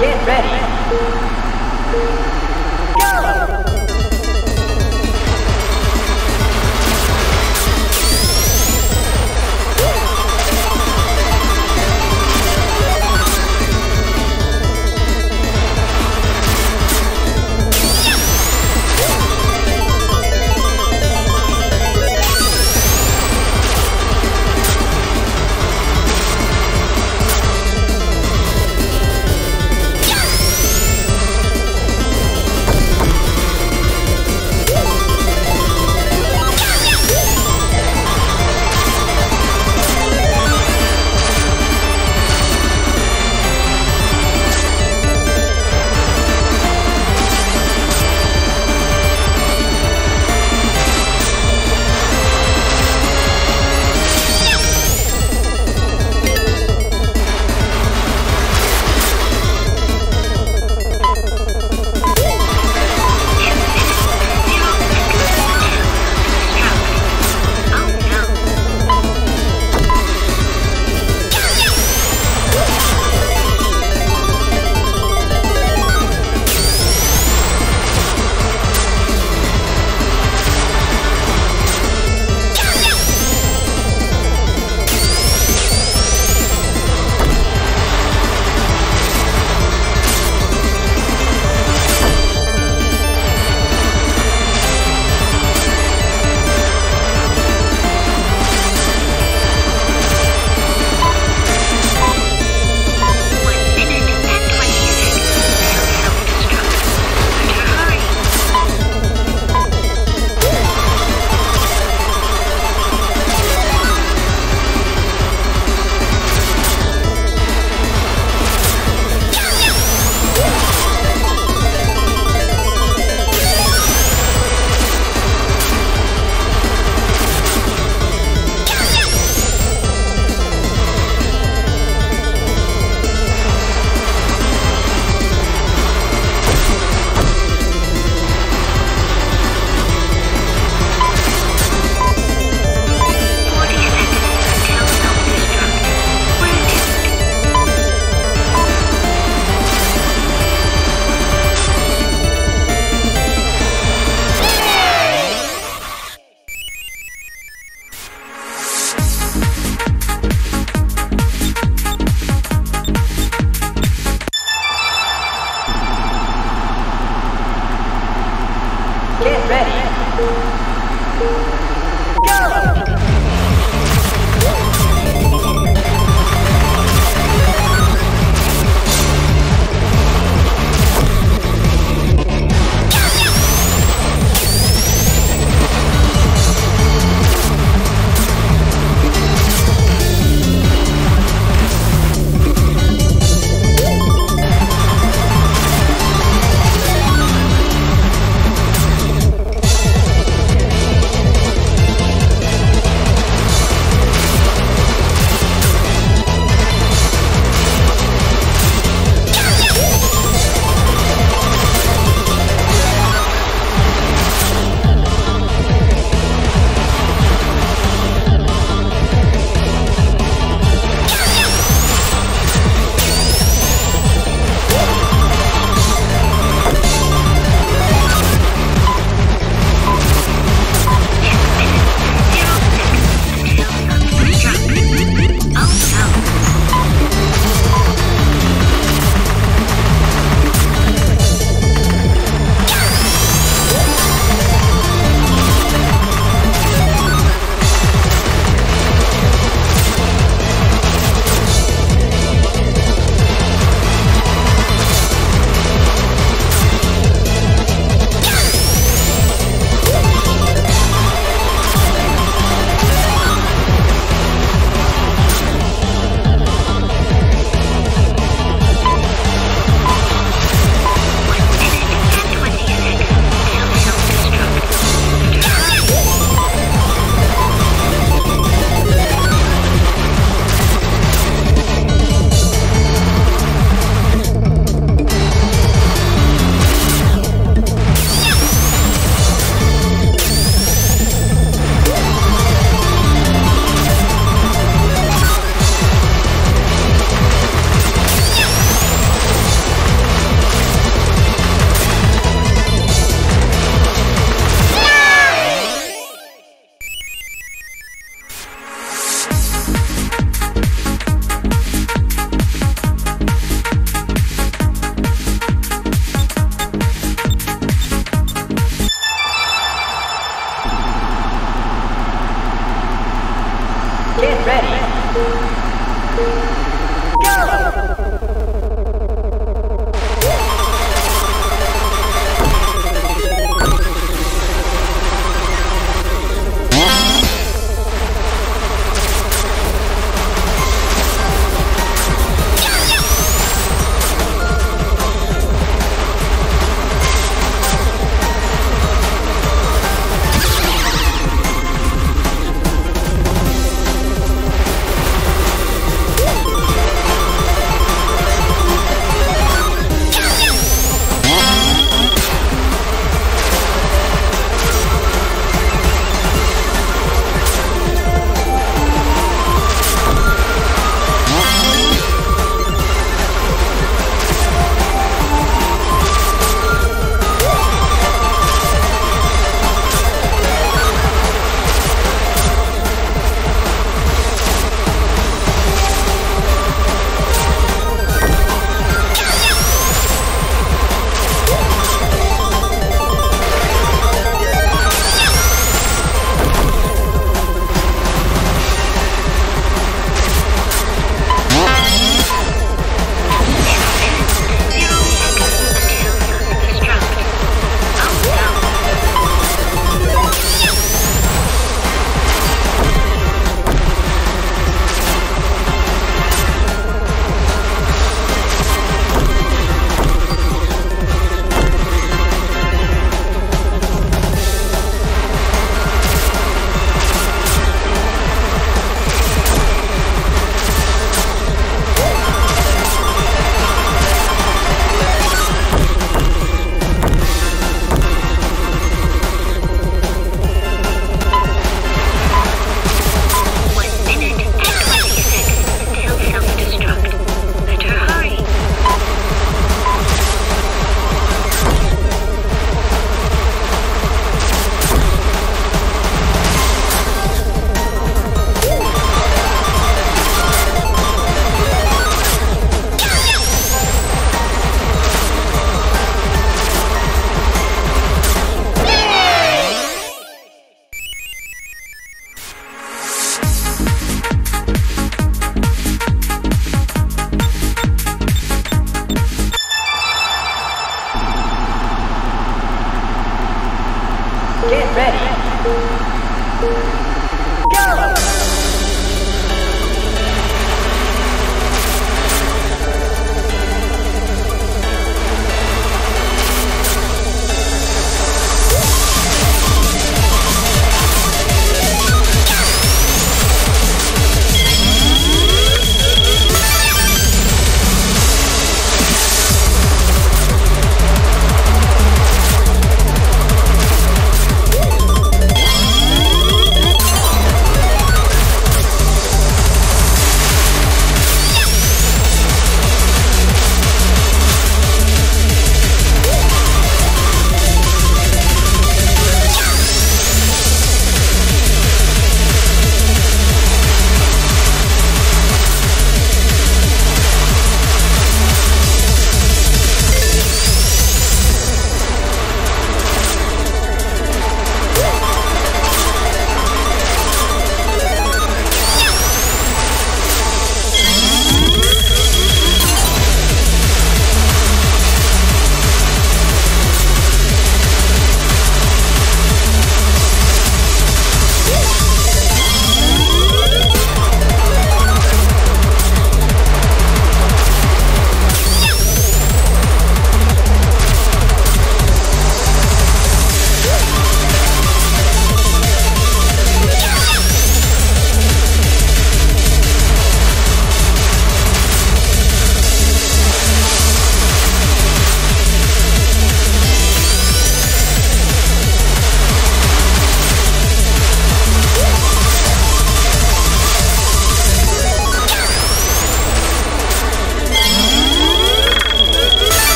Get ready. Go!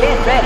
Get ready.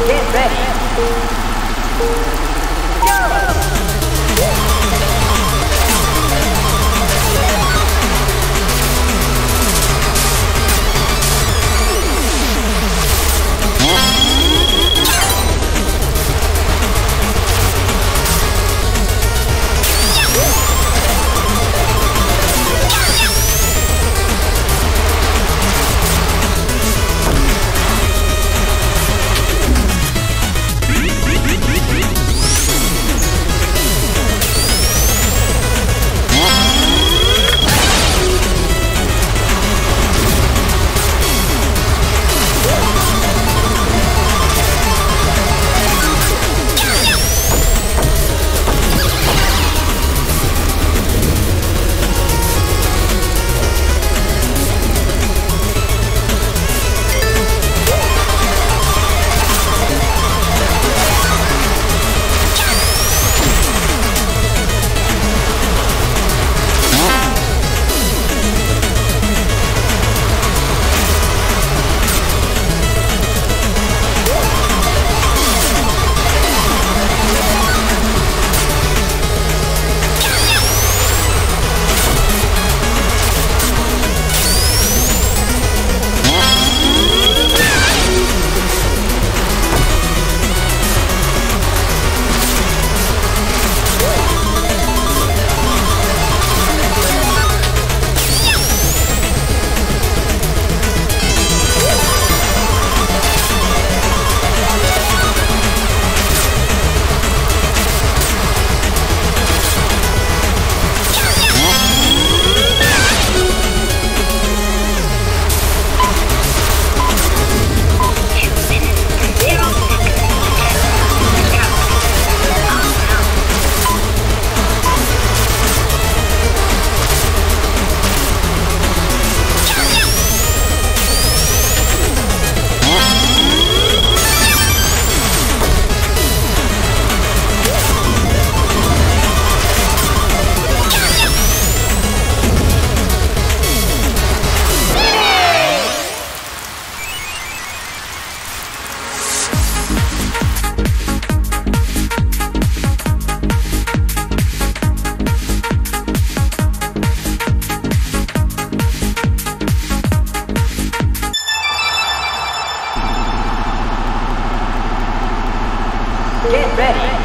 Get ready. Go! Get ready.